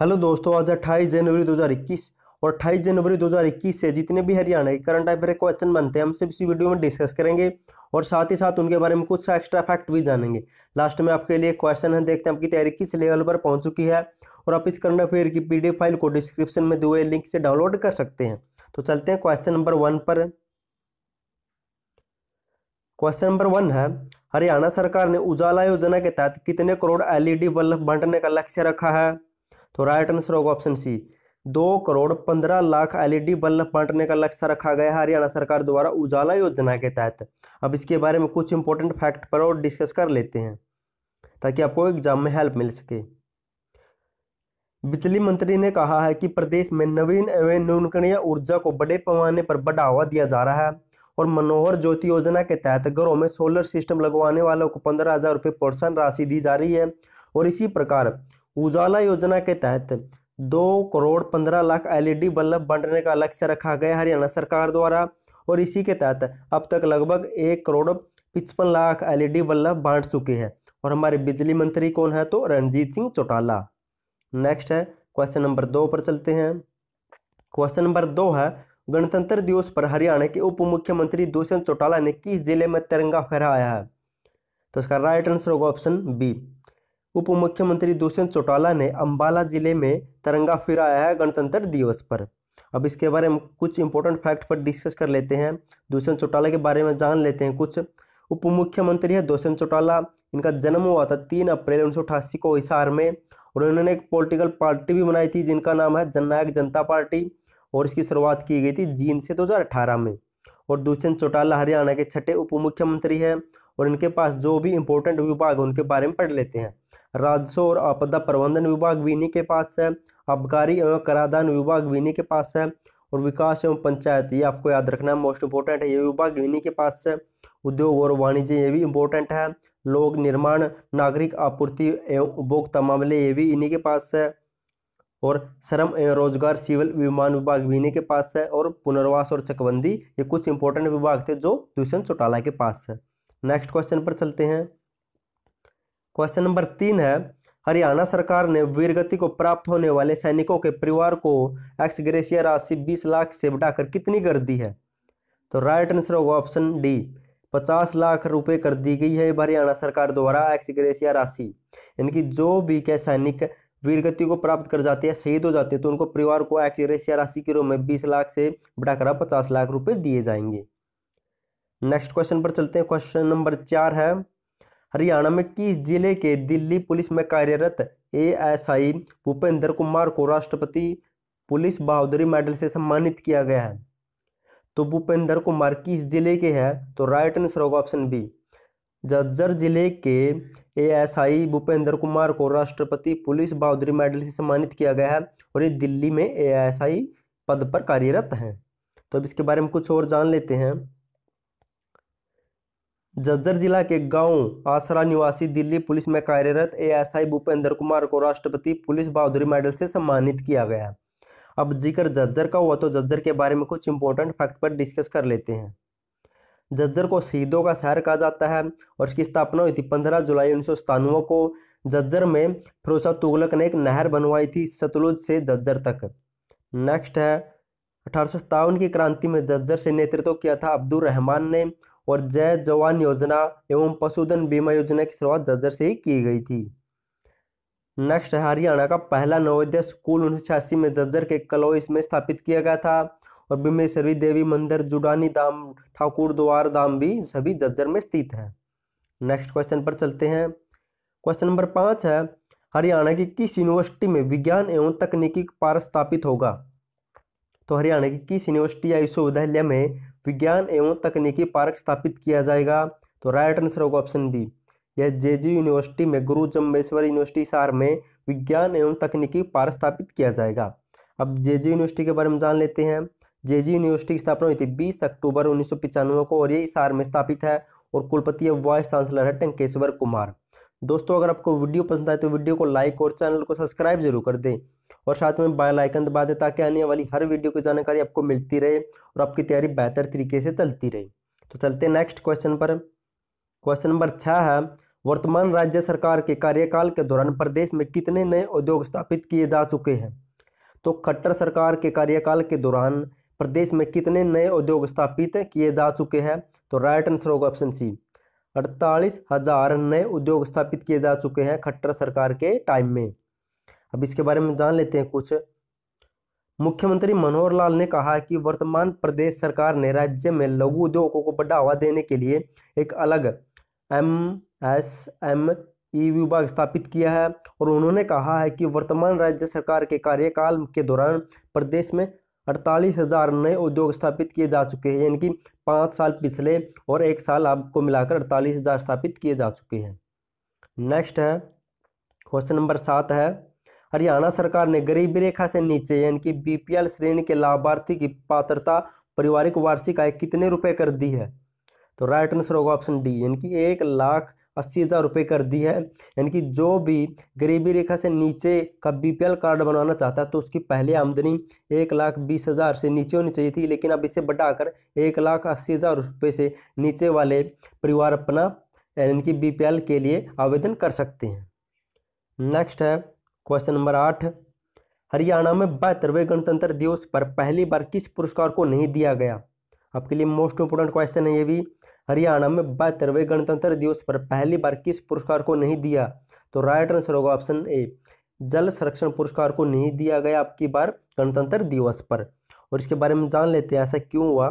Hello दोस्तों, आज 28 जनवरी 2021 और 28 जनवरी 2021 से जितने भी हरियाणा के करंट अफेयर क्वेश्चन बनते हैं हम सब इसी वीडियो में डिस्कस करेंगे और साथ ही साथ उनके बारे में कुछ एक्स्ट्रा फैक्ट भी जानेंगे। लास्ट में आपके लिए क्वेश्चन है, देखते हैं आपकी तैयारी किस लेवल पर पहुंच चुकी है। और आप इस करंट अफेयर की PDF फाइल को डिस्क्रिप्शन में दिए हुए लिंक से डाउनलोड कर सकते हैं। तो चलते हैं क्वेश्चन नंबर 1 पर। क्वेश्चन नंबर 1 है, हरियाणा सरकार ने उजाला योजना के तहत कितने करोड़ LED बल्ब बांटने का लक्ष्य रखा है? तो राइट आंसर होगा ऑप्शन सी, 2,15,00,000 LED बल्ब बांटने का लक्ष्य रखा गया है हरियाणा सरकार द्वारा उजाला योजना के तहत। अब इसके बारे में कुछ इंपॉर्टेंट फैक्ट पर और डिस्कस कर लेते हैं ताकि आपको एग्जाम में हेल्प मिल सके। बिजली मंत्री ने कहा है कि प्रदेश में नवीन एवं नवीकरणीय ऊर्जा को बड़े पैमाने पर बढ़ावा दिया जा रहा है और मनोहर ज्योति योजना के तहत घरों में सोलर सिस्टम लगवाने वालों को 15,000 रुपये प्रोत्साहन राशि दी जा रही है। और इसी प्रकार उजाला योजना के तहत 2,15,00,000 LED बल्ब बांटने का लक्ष्य रखा गया हरियाणा सरकार द्वारा। और इसी के तहत अब तक लगभग 1,55,00,000 LED बल्ब बांट चुके हैं। और हमारे बिजली मंत्री कौन है? तो रणजीत सिंह चौटाला। नेक्स्ट है क्वेश्चन नंबर 2 पर चलते हैं। क्वेश्चन नंबर 2 है, गणतंत्र दिवस पर हरियाणा के उप मुख्यमंत्री दुष्यंत चौटाला ने किस जिले में तिरंगा फहराया है? तो इसका राइट आंसर होगा ऑप्शन बी, उप मुख्यमंत्री दुष्यंत चौटाला ने अंबाला जिले में तिरंगा फहराया है गणतंत्र दिवस पर। अब इसके बारे में कुछ इंपॉर्टेंट फैक्ट पर डिस्कस कर लेते हैं, दुष्यंत चौटाला के बारे में जान लेते हैं कुछ। उप मुख्यमंत्री है दुष्यंत चौटाला, इनका जन्म हुआ था 3 अप्रैल 1988 को हिसार में। और उन्होंने एक पॉलिटिकल पार्टी भी बनाई थी जिनका नाम है जननायक जनता पार्टी, और इसकी शुरुआत की गई थी जींद से 2018 में। और दुष्यंत चौटाला हरियाणा के 6ठे उप मुख्यमंत्री हैं। और इनके पास जो भी इंपॉर्टेंट विभाग है उनके बारे में पढ़ लेते हैं। राजस्व और आपदा प्रबंधन विभाग भी इन्हीं के पास है, आबकारी एवं कराधान विभाग भी इन्हीं के पास है, और विकास एवं पंचायत, ये आपको याद रखना मोस्ट इंपॉर्टेंट है, ये विभाग इन्हीं के पास है। उद्योग और वाणिज्य, ये भी इंपॉर्टेंट है। लोक निर्माण, नागरिक आपूर्ति एवं उपभोक्ता मामले, ये भी इन्हीं के पास है। और श्रम एवं रोजगार, सिविल विमान विभाग भी इन्हीं के पास है। और पुनर्वास और चकबंदी, ये कुछ इंपॉर्टेंट विभाग थे जो दुष्यंत चौटाला के पास है। नेक्स्ट क्वेश्चन पर चलते हैं। क्वेश्चन नंबर 3 है, हरियाणा सरकार ने वीरगति को प्राप्त होने वाले सैनिकों के परिवार को एक्स ग्रेशिया राशि 20,00,000 से बढ़ाकर कितनी कर दी है? तो राइट आंसर होगा ऑप्शन डी, 50,00,000 रुपए कर दी गई है हरियाणा सरकार द्वारा एक्स ग्रेशिया राशि। यानी कि जो भी क्या सैनिक वीरगति को प्राप्त कर जाते हैं, शहीद हो जाते हैं, तो उनको परिवार को एक्स ग्रेशिया राशि के रूप में 20,00,000 से बढ़ाकर 50,00,000 रुपये दिए जाएंगे। नेक्स्ट क्वेश्चन पर चलते हैं। क्वेश्चन नंबर 4 है, हरियाणा में किस जिले के दिल्ली पुलिस में कार्यरत ASI भूपेंद्र कुमार को राष्ट्रपति पुलिस बहादुरी मेडल से सम्मानित किया गया है? तो भूपेंद्र कुमार किस जिले के हैं? तो राइट आंसर होगा ऑप्शन बी, झज्जर जिले के ASI भूपेंद्र कुमार को राष्ट्रपति पुलिस बहादुरी मेडल से सम्मानित किया गया है। और ये दिल्ली में ASI पद पर कार्यरत हैं। तो अब इसके बारे में कुछ और जान लेते हैं। झज्जर जिला के गांव आसरा निवासी दिल्ली पुलिस में कार्यरत ASI भूपेंद्र कुमार को राष्ट्रपति पुलिस बहादुरी मेडल से सम्मानित किया गया। अब जिक्र झज्जर का हुआ तो झज्जर के बारे में कुछ इंपॉर्टेंट फैक्ट पर डिस्कस कर लेते हैं। झज्जर को शहीदों का शहर कहा जाता है और इसकी स्थापना हुई थी 15 जुलाई 1997 को। झज्जर में फिरोजा तुगलक ने एक नहर बनवाई थी सतलुज से झज्जर तक। नेक्स्ट है, 1857 की क्रांति में झज्जर से नेतृत्व किया था अब्दुल रहमान ने। और जय जवान योजना एवं पशुधन बीमा योजना की शुरुआत झज्जर से ही की गई थी। नेक्स्ट, हरियाणा का पहला नवोदय स्कूल 1986 में झज्जर के कलोइस में स्थापित किया गया था। और बिम्बेश्वरी देवी मंदिर, जुडानी धाम, ठाकुर द्वार धाम भी सभी झज्जर में स्थित है। नेक्स्ट क्वेश्चन पर चलते हैं। क्वेश्चन नंबर 5 है, हरियाणा की किस यूनिवर्सिटी में विज्ञान एवं तकनीकी पार्क स्थापित होगा? तो हरियाणा की किस यूनिवर्सिटी या विश्वविद्यालय में विज्ञान एवं तकनीकी पार्क स्थापित किया जाएगा? तो राइट आंसर होगा ऑप्शन बी, यह JJU यूनिवर्सिटी में गुरु जम्भेश्वर यूनिवर्सिटी सार में विज्ञान एवं तकनीकी पार्क स्थापित किया जाएगा। अब JJU यूनिवर्सिटी के बारे में जान लेते हैं। JJU यूनिवर्सिटी की स्थापना हुई थी 20 अक्टूबर 1995 को और ये हिसार में स्थापित है। और कुलपति या वाइस चांसलर है टंकेश्वर कुमार। दोस्तों, अगर आपको वीडियो पसंद आए तो वीडियो को लाइक और चैनल को सब्सक्राइब जरूर कर दें और साथ में बेल आइकन दबा दें ताकि आने वाली हर वीडियो की जानकारी आपको मिलती रहे और आपकी तैयारी बेहतर तरीके से चलती रहे। तो चलते हैं नेक्स्ट क्वेश्चन पर। क्वेश्चन नंबर 6 है, वर्तमान राज्य सरकार के कार्यकाल के दौरान प्रदेश में कितने नए उद्योग स्थापित किए जा चुके हैं? तो खट्टर सरकार के कार्यकाल के दौरान प्रदेश में कितने नए उद्योग स्थापित किए जा चुके हैं? तो राइट आंसर होगा ऑप्शन सी, 48,000 नए उद्योग स्थापित किए जा चुके हैं खट्टर सरकार के टाइम में। अब इसके बारे में जान लेते हैं कुछ। मुख्यमंत्री मनोहर लाल ने कहा कि वर्तमान प्रदेश सरकार ने राज्य में लघु उद्योगों को बढ़ावा देने के लिए एक अलग MSME विभाग स्थापित किया है और उन्होंने कहा है कि वर्तमान राज्य सरकार के कार्यकाल के दौरान प्रदेश में 48,000 नए उद्योग स्थापित किए जा चुके हैं, यानी कि 5 साल पिछले और 1 साल आपको मिलाकर 48,000 स्थापित किए जा चुके हैं। नेक्स्ट है क्वेश्चन नंबर 7 है, हरियाणा सरकार ने गरीबी रेखा से नीचे यानी कि BPL श्रेणी के लाभार्थी की पात्रता पारिवारिक वार्षिक आय कितने रुपए कर दी है? तो राइट आंसर होगा ऑप्शन डी, यानी कि 1,80,000 रुपये कर दी है। यानी कि जो भी गरीबी रेखा से नीचे का BPL कार्ड बनाना चाहता है तो उसकी पहले आमदनी 1,20,000 से नीचे होनी चाहिए थी, लेकिन अब इसे बढ़ाकर 1,80,000 रुपये से नीचे वाले परिवार अपना यानी कि BPL के लिए आवेदन कर सकते हैं। नेक्स्ट है क्वेश्चन नंबर 8, हरियाणा में 72वें गणतंत्र दिवस पर पहली बार किस पुरस्कार को नहीं दिया गया? आपके लिए मोस्ट इंपोर्टेंट क्वेश्चन है ये भी। हरियाणा में 72वें गणतंत्र दिवस पर पहली बार किस पुरस्कार को नहीं दिया? तो राइट आंसर होगा ऑप्शन ए, जल संरक्षण पुरस्कार को नहीं दिया गया आपकी बार गणतंत्र दिवस पर। और इसके बारे में जान लेते हैं ऐसा क्यों हुआ।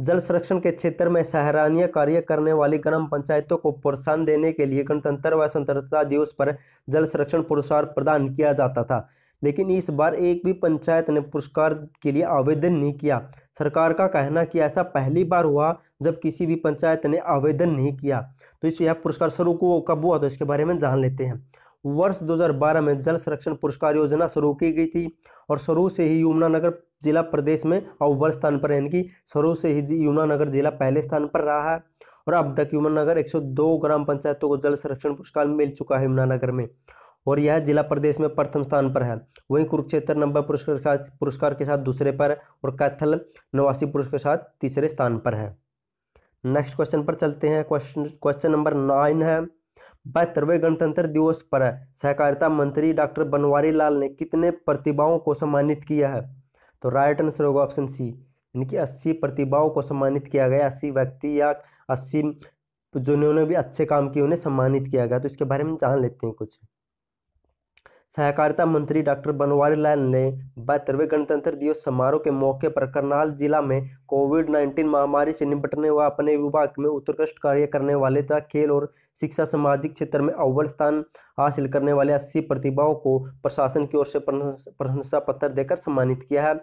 जल संरक्षण के क्षेत्र में सराहनीय कार्य करने वाली ग्राम पंचायतों को प्रोत्साहन देने के लिए गणतंत्र व स्वतंत्रता दिवस पर जल संरक्षण पुरस्कार प्रदान किया जाता था, लेकिन इस बार एक भी पंचायत ने पुरस्कार के लिए आवेदन नहीं किया। सरकार का कहना कि ऐसा पहली बार हुआ जब किसी भी पंचायत ने आवेदन नहीं किया। तो इस यह पुरस्कार शुरू कब हुआ, तो इसके बारे में जान लेते हैं। वर्ष 2012 में जल संरक्षण पुरस्कार योजना शुरू की गई थी और शुरू से ही यमुनानगर जिला प्रदेश में अव्वल स्थान पर, यानी कि शुरू से ही यमुनानगर जिला पहले स्थान पर रहा है और अब तक यमुनानगर 102 ग्राम पंचायतों को जल संरक्षण पुरस्कार मिल चुका है यमुनानगर में, और यह जिला प्रदेश में प्रथम स्थान पर है। वहीं कुरुक्षेत्र 90 पुरस्कार के साथ दूसरे पर और कैथल 89 पुरस्कार के साथ तीसरे स्थान पर है। नेक्स्ट क्वेश्चन पर चलते हैं, क्वेश्चन नंबर 9 है, 72वें गणतंत्र दिवस पर सहकारिता मंत्री डॉक्टर बनवारी लाल ने कितने प्रतिभाओं को सम्मानित किया है? तो राइट आंसर होगा ऑप्शन सी, यानी कि 80 प्रतिभाओं को सम्मानित किया गया, 80 व्यक्ति या 80 जिन्होंने भी अच्छे काम किए उन्हें सम्मानित किया गया। तो इसके बारे में जान लेते हैं कुछ। सहकारिता मंत्री डॉक्टर बनवारी लाल ने 72वें गणतंत्र दिवस समारोह के मौके पर करनाल जिला में कोविड-19 महामारी से निपटने व अपने विभाग में उत्कृष्ट कार्य करने वाले तथा खेल और शिक्षा सामाजिक क्षेत्र में अव्वल स्थान हासिल करने वाले 80 प्रतिभाओं को प्रशासन की ओर से प्रशंसा पत्र देकर सम्मानित किया है।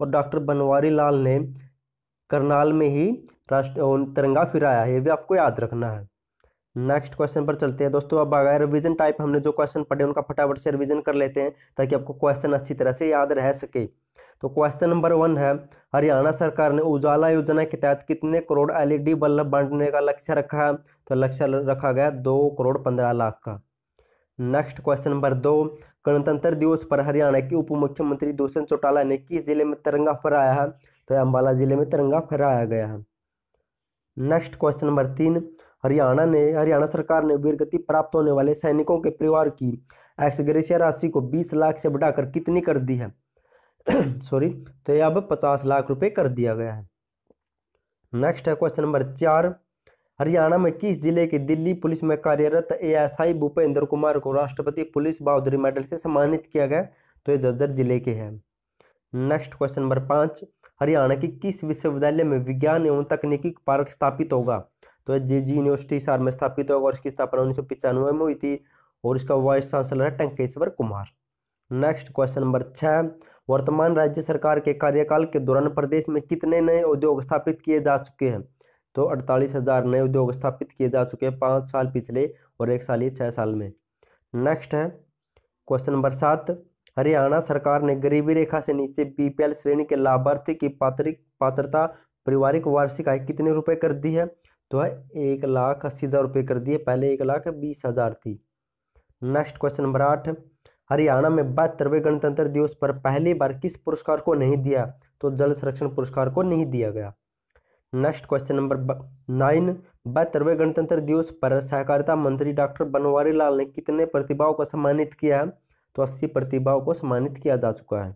और डॉक्टर बनवारी लाल ने करनाल में ही राष्ट्रीय तिरंगा फहराया है, भी आपको याद रखना है। नेक्स्ट क्वेश्चन पर चलते हैं दोस्तों। अब आगे रिवीजन टाइप, हमने जो क्वेश्चन पढ़े उनका फटाफट से रिवीजन कर लेते हैं ताकि आपको क्वेश्चन अच्छी तरह से याद रह सके। तो क्वेश्चन नंबर 1 है, हरियाणा सरकार ने उजाला योजना के तहत कितने करोड़ LED बल्ब बांटने का लक्ष्य रखा है? तो लक्ष्य रखा गया 2,15,00,000 का। नेक्स्ट क्वेश्चन नंबर 2, गणतंत्र दिवस पर हरियाणा के उप मुख्यमंत्री दुष्यंत चौटाला ने किस जिले में तिरंगा फहराया है? तो अम्बाला जिले में तिरंगा फहराया गया है। नेक्स्ट क्वेश्चन नंबर 3, हरियाणा सरकार ने वीरगति प्राप्त होने वाले सैनिकों के परिवार की एक्स ग्रेशिया राशि को 20 लाख से बढ़ाकर कितनी कर दी है? तो यह अब 50 लाख रुपए कर दिया गया है। नेक्स्ट है क्वेश्चन नंबर 4, हरियाणा में किस जिले के दिल्ली पुलिस में कार्यरत ASI भूपेंद्र कुमार को राष्ट्रपति पुलिस बहादुरी मेडल से सम्मानित किया गया? तो ये झज्जर जिले के हैं। नेक्स्ट क्वेश्चन नंबर 5, हरियाणा के किस विश्वविद्यालय में विज्ञान एवं तकनीकी पार्क स्थापित होगा? तो JG यूनिवर्सिटी सार में स्थापित होगा और इसकी स्थापना 1995 में हुई थी और इसका वाइस चांसलर है Tankeshwar Kumar. Next question number 6, वर्तमान राज्य सरकार के कार्यकाल के दौरान प्रदेश में कितने नए उद्योग स्थापित किए जा चुके हैं? तो 48,000 नए उद्योग स्थापित किए जा चुके हैं, 5 साल पिछले और 1 साल या 6 साल में। नेक्स्ट है क्वेश्चन नंबर 7, हरियाणा सरकार ने गरीबी रेखा से नीचे BPL श्रेणी के लाभार्थी की पात्रता पारिवारिक वार्षिक आय कितने रुपए कर दी है? तो है 1,80,000 रुपये कर दिए, पहले 1,20,000 थी। नेक्स्ट क्वेश्चन नंबर 8, हरियाणा में 72वें गणतंत्र दिवस पर पहली बार किस पुरस्कार को नहीं दिया? तो जल संरक्षण पुरस्कार को नहीं दिया गया। नेक्स्ट क्वेश्चन नंबर 9, 72वें गणतंत्र दिवस पर सहकारिता मंत्री डॉक्टर बनवारी लाल ने कितने प्रतिभाओं को सम्मानित किया है? तो 80 प्रतिभाओं को सम्मानित किया जा चुका है।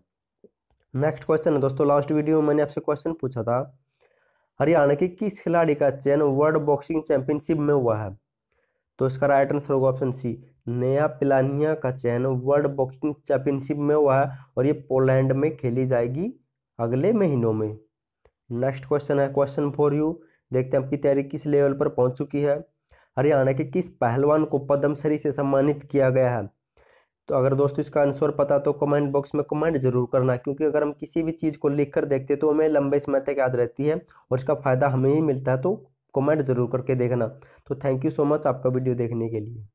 नेक्स्ट क्वेश्चन है दोस्तों, लास्ट वीडियो में मैंने आपसे क्वेश्चन पूछा था हरियाणा के किस खिलाड़ी का चयन वर्ल्ड बॉक्सिंग चैंपियनशिप में हुआ है? तो इसका राइट आंसर होगा ऑप्शन सी, नया पिलानिया का चयन वर्ल्ड बॉक्सिंग चैंपियनशिप में हुआ है और ये पोलैंड में खेली जाएगी अगले महीनों में। नेक्स्ट क्वेश्चन है क्वेश्चन 4 यू, देखते हैं आपकी तैयारी किस लेवल पर पहुंच चुकी है। हरियाणा के किस पहलवान को पद्मश्री से सम्मानित किया गया है? तो अगर दोस्तों इसका आंसर पता तो कमेंट बॉक्स में कमेंट जरूर करना, क्योंकि अगर हम किसी भी चीज़ को लिखकर देखते तो हमें लंबे समय तक याद रहती है और इसका फ़ायदा हमें ही मिलता है, तो कमेंट जरूर करके देखना। तो थैंक यू सो मच आपका वीडियो देखने के लिए।